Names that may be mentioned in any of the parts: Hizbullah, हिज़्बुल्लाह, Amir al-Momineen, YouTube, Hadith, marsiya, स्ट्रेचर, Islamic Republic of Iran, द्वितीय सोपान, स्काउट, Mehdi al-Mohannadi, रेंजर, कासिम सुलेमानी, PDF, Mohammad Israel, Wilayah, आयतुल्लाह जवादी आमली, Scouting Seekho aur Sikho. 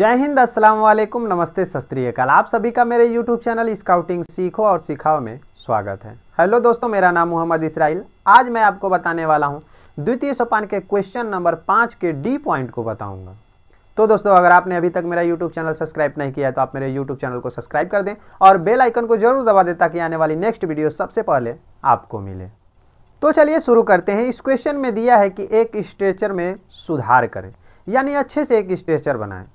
जय हिंद, अस्सलाम वालेकुम, नमस्ते, सत श्री अकाल। आप सभी का मेरे YouTube चैनल स्काउटिंग सीखो और सिखाओ में स्वागत है। हेलो दोस्तों, मेरा नाम मोहम्मद इसराइल। आज मैं आपको बताने वाला हूँ द्वितीय सोपान के क्वेश्चन नंबर 5 के डी पॉइंट को बताऊँगा। तो दोस्तों, अगर आपने अभी तक मेरा YouTube चैनल सब्सक्राइब नहीं किया है तो आप मेरे YouTube चैनल को सब्सक्राइब कर दें और बेल आइकन को जरूर दबा दें ताकि आने वाली नेक्स्ट वीडियो सबसे पहले आपको मिले। तो चलिए शुरू करते हैं। इस क्वेश्चन में दिया है कि एक स्ट्रेचर में सुधार करें, यानी अच्छे से एक स्ट्रेचर बनाएं।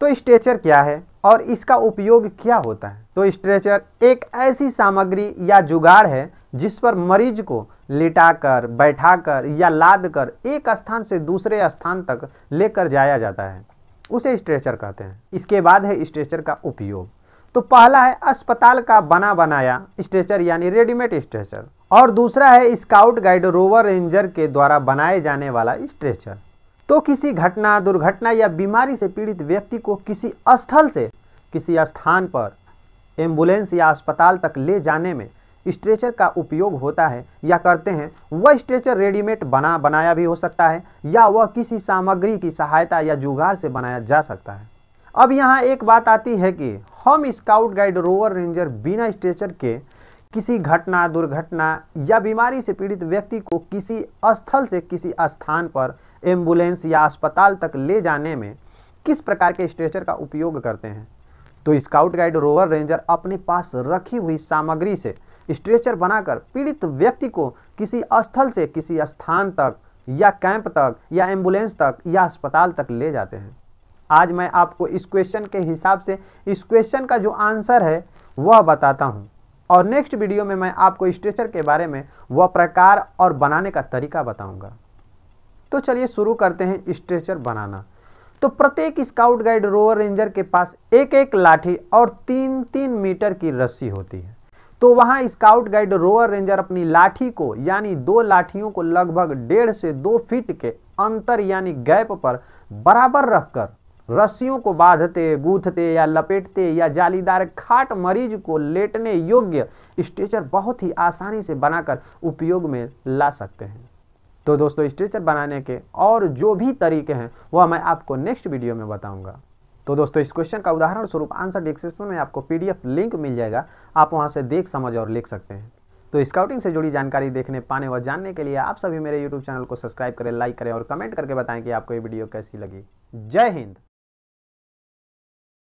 तो स्ट्रेचर क्या है और इसका उपयोग क्या होता है? तो स्ट्रेचर एक ऐसी सामग्री या जुगाड़ है जिस पर मरीज को लिटाकर, बैठाकर या लादकर एक स्थान से दूसरे स्थान तक लेकर जाया जाता है, उसे स्ट्रेचर कहते हैं। इसके बाद है स्ट्रेचर का उपयोग। तो पहला है अस्पताल का बना बनाया स्ट्रेचर यानी रेडीमेड स्ट्रेचर, और दूसरा है स्काउट गाइड, रोवर रेंजर के द्वारा बनाए जाने वाला स्ट्रेचर। तो किसी घटना, दुर्घटना या बीमारी से पीड़ित व्यक्ति को किसी स्थल से किसी स्थान पर एम्बुलेंस या अस्पताल तक ले जाने में स्ट्रेचर का उपयोग होता है या करते हैं। वह स्ट्रेचर रेडीमेड बनाया भी हो सकता है या वह किसी सामग्री की सहायता या जुगाड़ से बनाया जा सकता है। अब यहाँ एक बात आती है कि हम स्काउट गाइड, रोवर रेंजर बिना स्ट्रेचर के किसी घटना, दुर्घटना या बीमारी से पीड़ित व्यक्ति को किसी स्थल से किसी स्थान पर एम्बुलेंस या अस्पताल तक ले जाने में किस प्रकार के स्ट्रेचर का उपयोग करते हैं? तो स्काउट गाइड, रोवर रेंजर अपने पास रखी हुई सामग्री से स्ट्रेचर बनाकर पीड़ित व्यक्ति को किसी स्थल से किसी स्थान तक या कैंप तक या एम्बुलेंस तक या अस्पताल तक ले जाते हैं। आज मैं आपको इस क्वेश्चन के हिसाब से इस क्वेश्चन का जो आंसर है वह बताता हूँ, और नेक्स्ट वीडियो में मैं आपको स्ट्रेचर के बारे में वह प्रकार और बनाने का तरीका बताऊँगा। तो चलिए शुरू करते हैं स्ट्रेचर बनाना। तो प्रत्येक स्काउट गाइड, रोवर रेंजर के पास एक एक लाठी और 3-3 मीटर की रस्सी होती है। तो वहां स्काउट गाइड, रोवर रेंजर अपनी लाठी को यानी 2 लाठियों को लगभग 1.5 से 2 फीट के अंतर यानी गैप पर बराबर रखकर रस्सियों को बांधते, गूंथते या लपेटते या जालीदार खाट मरीज को लेटने योग्य स्ट्रेचर बहुत ही आसानी से बनाकर उपयोग में ला सकते हैं। तो दोस्तों, स्ट्रेचर बनाने के और जो भी तरीके हैं वह मैं आपको नेक्स्ट वीडियो में बताऊंगा। तो दोस्तों, इस क्वेश्चन का उदाहरण स्वरूप आंसर डिस्क्रिप्शन में आपको PDF लिंक मिल जाएगा, आप वहां से देख, समझ और लिख सकते हैं। तो स्काउटिंग से जुड़ी जानकारी देखने, पाने और जानने के लिए आप सभी मेरे YouTube चैनल को सब्सक्राइब करें, लाइक करें और कमेंट करके बताएं कि आपको ये वीडियो कैसी लगी। जय हिंद।